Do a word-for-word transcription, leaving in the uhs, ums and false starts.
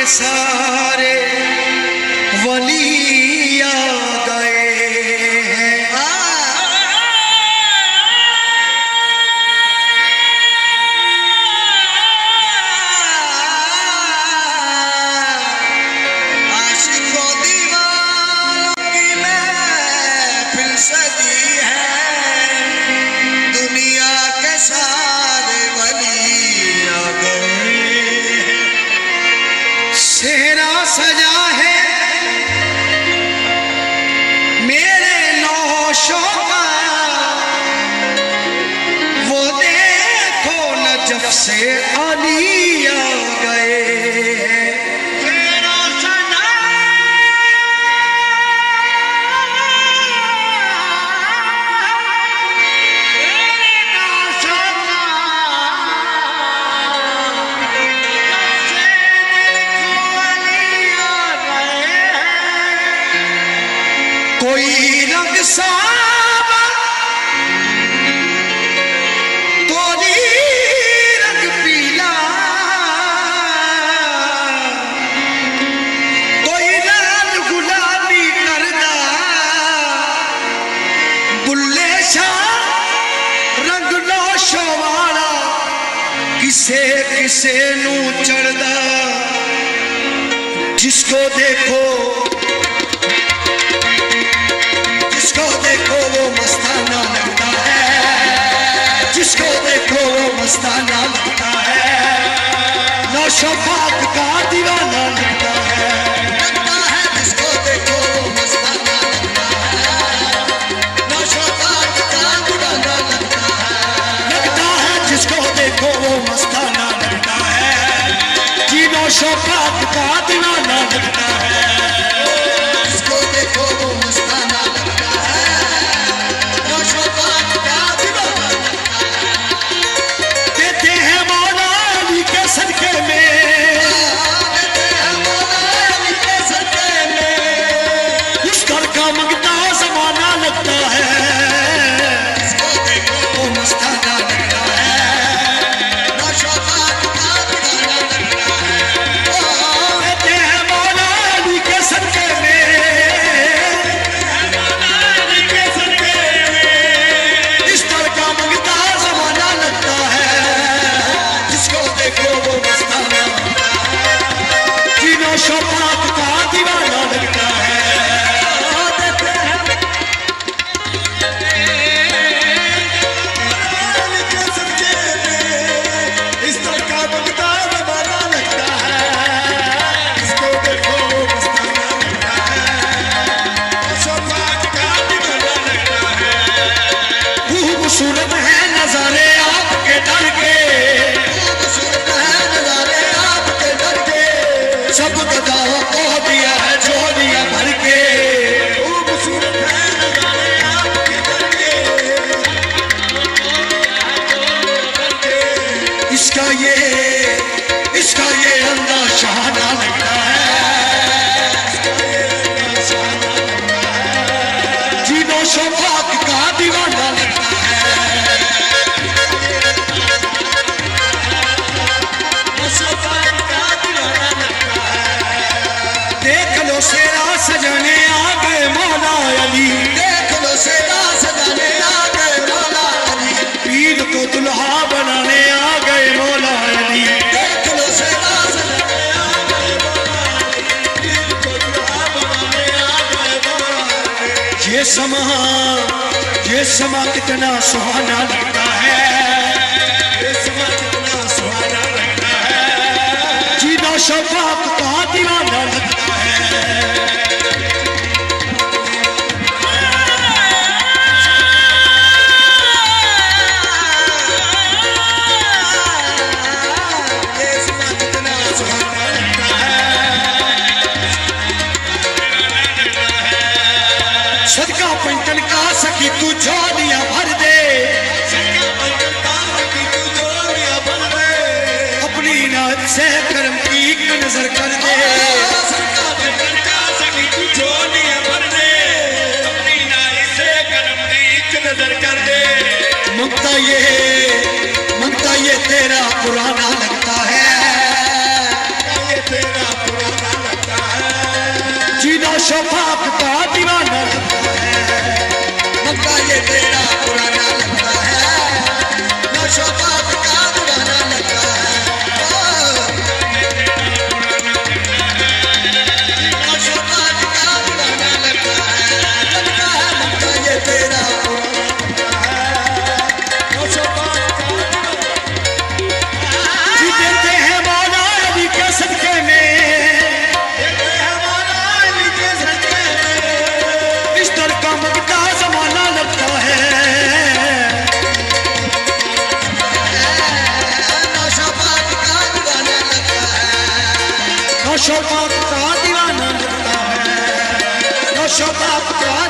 के सारे वली आ गए हैं। आशिक को दीवानों की महफिल सजी है, दुनिया के सारे वली आ गए हैं। सेहरा सजा है से अली आ गए हैं। तेरा सना तेरा सना से अली आ गए हैं। कोई रंग सा किसे किसे नू चढ़दा, जिसको देखो जिसको देखो वो मस्ताना लगता है, जिसको देखो वो मस्ताना लगता है, नौशो पाक का दीवाना लगता है लगता है जिसको देखो वो मस्ताना लगता है, नौशो पाक का दीवाना लगता है लगता है जिसको देखो वो नौशो पाक का दीवाना लगता है, जिसको देखो वो मस्ताना लगता है, नौशो पाक का दीवाना लगता है। देते हैं मौला अली के सदके में, देते हैं मौला अली के सदके में, उस घर का मंगता जमाना लगता है, जिसको देखो वो मस्ताना लगता है, नौशो पाक का दीवाना लगता है। नौशो पाक का दीवाना लगता है। इस तरह का बगता दीवाना लगता है, इसको देखो वो मस्ताना लगता है, नौशो पाक का दीवाना लगता है। खूबसूरत है नजारे आपके डर के, खूबसूरत है नजारे आपके डर के, सब गदाओं को दिया है झोलियां भर के, खूबसूरत है नजारे आपके डर के। इसका ये इसका ये अंदाज़ शाहाना लगता है, जी नौशो पाक का दीवाना लगता है। सेरा सजाने आ गए मौला अली, देख लो सेरा सजाने आ गए मौला अली, पीर को दुल्हा बनाने आ गए मौला अली, देख लो सेरा सजाने आ गए मौला अली, पीर को दुल्हा बनाने आ गए मौला अली। ये समा ये समा कितना सुहाना लगता है, ये समा कितना सुहाना लगता है, जी नौशो पाक का दीवाना लगता है। सदका पंचन का सखी तू झोलिया भर दे, अपनी नात से कर्म की नजर कर दे, नजर कर दे। मंगता ये मंगता ये तेरा पुराना लगता है, ये तेरा नोशो पाक का दीवाना लगता है, नोशो पाक का